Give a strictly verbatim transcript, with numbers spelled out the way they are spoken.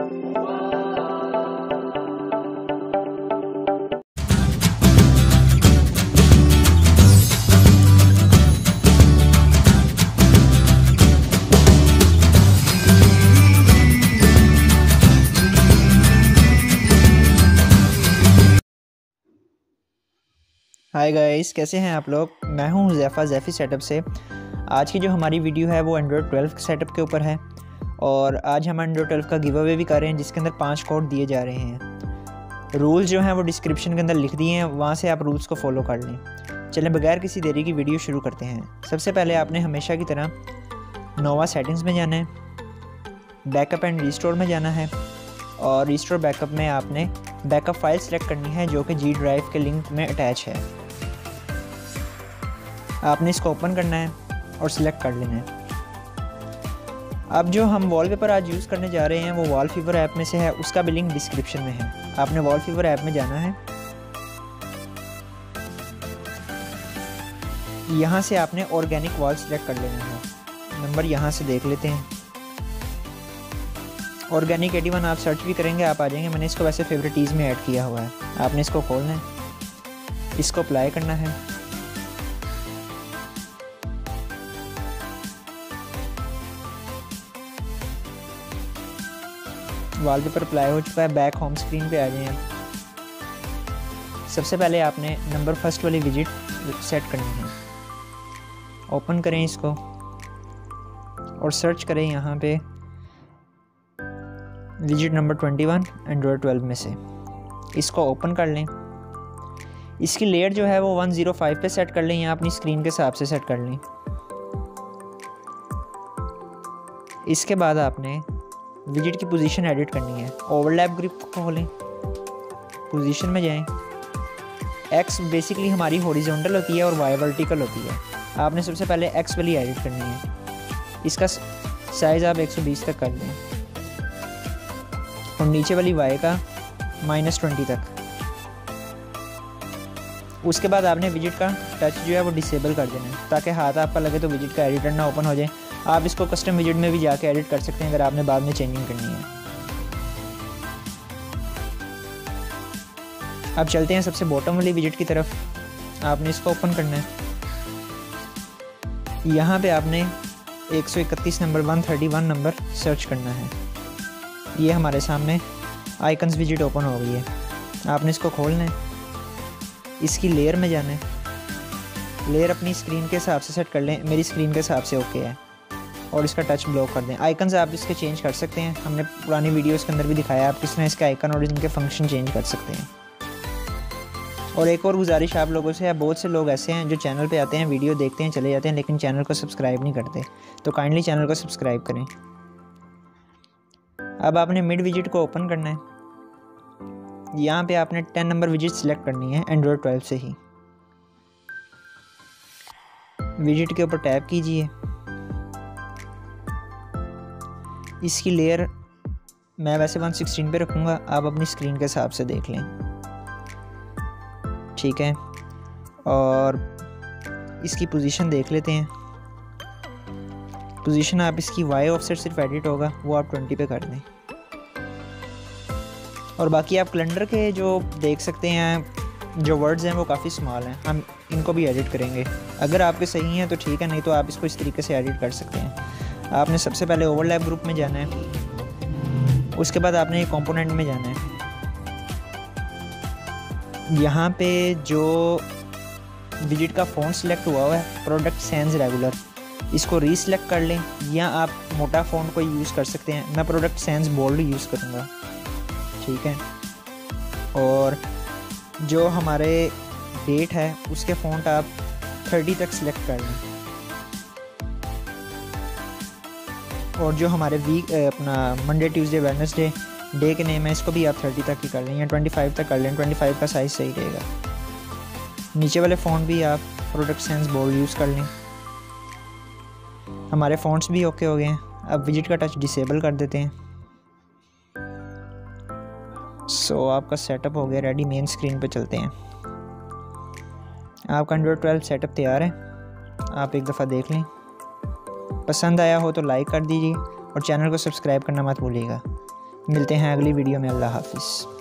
Hi guys, कैसे हैं आप लोग। मैं हूं ज़ेफ़ा ज़ेफ़ी सेटअप से। आज की जो हमारी वीडियो है वो एंड्रॉयड ट्वेल्व सेटअप के ऊपर है और आज हम एंड्रॉयड ट्वेल्व का गिव अवे भी कर रहे हैं जिसके अंदर पांच कोड दिए जा रहे हैं। रूल्स जो हैं वो डिस्क्रिप्शन के अंदर लिख दिए हैं, वहाँ से आप रूल्स को फॉलो कर लें। चलें बगैर किसी देरी की वीडियो शुरू करते हैं। सबसे पहले आपने हमेशा की तरह नोवा सेटिंग्स में जाना है, बैकअप एंड रिस्टोर में जाना है और रिस्टोर बैकअप में आपने बैकअप फाइल सेलेक्ट करनी है जो कि जी ड्राइव के लिंक में अटैच है। आपने इसको ओपन करना है और सिलेक्ट कर लेना है। अब जो हम वॉलपेपर आज यूज़ करने जा रहे हैं वो वॉलपेपर ऐप में से है, उसका भी लिंक डिस्क्रिप्शन में है। आपने वॉलपेपर ऐप में जाना है, यहाँ से आपने ऑर्गेनिक वॉल सिलेक्ट कर लेना है। नंबर यहाँ से देख लेते हैं, ऑर्गेनिक एटी वन आप सर्च भी करेंगे आप आ जाएंगे। मैंने इसको वैसे फेवरेटीज़ में ऐड किया हुआ है। आपने इसको खोलना है, इसको अप्लाई करना है। वॉलपेपर अप्लाई हो चुका है, बैक होम स्क्रीन पे आ जाए आप। सबसे पहले आपने नंबर फर्स्ट वाली विजिट सेट करनी है। ओपन करें इसको और सर्च करें यहाँ पे visit number twenty one Android twelve में से। इसको ओपन कर लें। इसकी लेयर जो है वो वन ज़ीरो फाइव पे सेट कर लें या अपनी स्क्रीन के हिसाब से सेट कर लें। इसके बाद आपने विजिट की पोजीशन एडिट करनी है। ओवरलैप ग्रिप को खोलें, पोजीशन में जाएं। एक्स बेसिकली हमारी हॉरिजॉन्टल होती है और वाई वर्टिकल होती है। आपने सबसे पहले एक्स वाली एडिट करनी है। इसका साइज़ आप एक सौ बीस तक कर लें और नीचे वाली वाई का माइनस ट्वेंटी तक। उसके बाद आपने विजिट का टच जो है वो डिसेबल कर देना है ताकि हाथ आपका लगे तो विजिट का एडिटर ना ओपन हो जाए। आप इसको कस्टम विजिट में भी जाके एडिट कर सकते हैं अगर आपने बाद में चेंजिंग करनी है। अब चलते हैं सबसे बॉटम वाली विजिट की तरफ। आपने इसको ओपन करना है, यहाँ पे आपने एक सौ इकतीस number one thirty one number search करना है। ये हमारे सामने आइकन्स विजिट ओपन हो गई है। आपने इसको खोलना है, इसकी लेयर में जाना है। लेयर अपनी स्क्रीन के हिसाब से सेट कर लें, मेरी स्क्रीन के हिसाब से ओके है और इसका टच ब्लॉक कर दें। आइकन्स आप इसके चेंज कर सकते हैं, हमने पुरानी वीडियोस के अंदर भी दिखाया आप किस तरह इसके आइकन और इनके फंक्शन चेंज कर सकते हैं। और एक और गुजारिश आप लोगों से है, बहुत से लोग ऐसे हैं जो चैनल पे आते हैं, वीडियो देखते हैं, चले जाते हैं लेकिन चैनल को सब्सक्राइब नहीं करते, तो काइंडली चैनल को सब्सक्राइब करें। अब आपने मिड विजिट को ओपन करना है। यहाँ पे आपने टेन नंबर विजिट सेलेक्ट करनी है एंड्रॉयड ट्वेल्व से ही। विजिट के ऊपर टैप कीजिए, इसकी लेयर मैं वैसे वन सिक्सटीन पे रखूँगा, आप अपनी स्क्रीन के हिसाब से देख लें, ठीक है। और इसकी पोजीशन देख लेते हैं। पोजीशन आप इसकी वाई ऑफसेट सिर्फ एडिट होगा वो आप ट्वेंटी पे कर दें और बाकी आप कैलेंडर के जो देख सकते हैं जो वर्ड्स हैं वो काफ़ी स्मॉल हैं, हम इनको भी एडिट करेंगे। अगर आपके सही हैं तो ठीक है, नहीं तो आप इसको इस तरीके से एडिट कर सकते हैं। आपने सबसे पहले ओवरलैप ग्रुप में जाना है, उसके बाद आपने कंपोनेंट में जाना है। यहाँ पे जो विजिट का फ़ॉन्ट सिलेक्ट हुआ हुआ है प्रोडक्ट सैंस रेगुलर, इसको रीसेलेक्ट कर लें या आप मोटा फ़ॉन्ट को यूज़ कर सकते हैं। मैं प्रोडक्ट सैंस बोल्ड यूज़ करूँगा, ठीक है। और जो हमारे डेट है उसके फ़ॉन्ट आप थर्टी तक सिलेक्ट कर लें। और जो हमारे वीक अपना मंडे ट्यूसडे वेडनेसडे डे के नेम है इसको भी आप थर्टी तक ही कर लें या ट्वेंटी फाइव तक कर लें, ट्वेंटी फाइव का साइज़ सही रहेगा। नीचे वाले फ़ॉन्ट भी आप प्रोडक्ट सैंस बोल्ड यूज़ कर लें। हमारे फ़ॉन्ट्स भी ओके हो गए हैं। अब विजिट का टच डिसेबल कर देते हैं। सो so, आपका सेटअप हो गया रेडी। मेन स्क्रीन पे चलते हैं। आपका एंड्रॉयड ट्वेल्व सेटअप तैयार है, आप एक दफ़ा देख लें। पसंद आया हो तो लाइक कर दीजिए और चैनल को सब्सक्राइब करना मत भूलिएगा। मिलते हैं अगली वीडियो में। अल्लाह हाफिज़।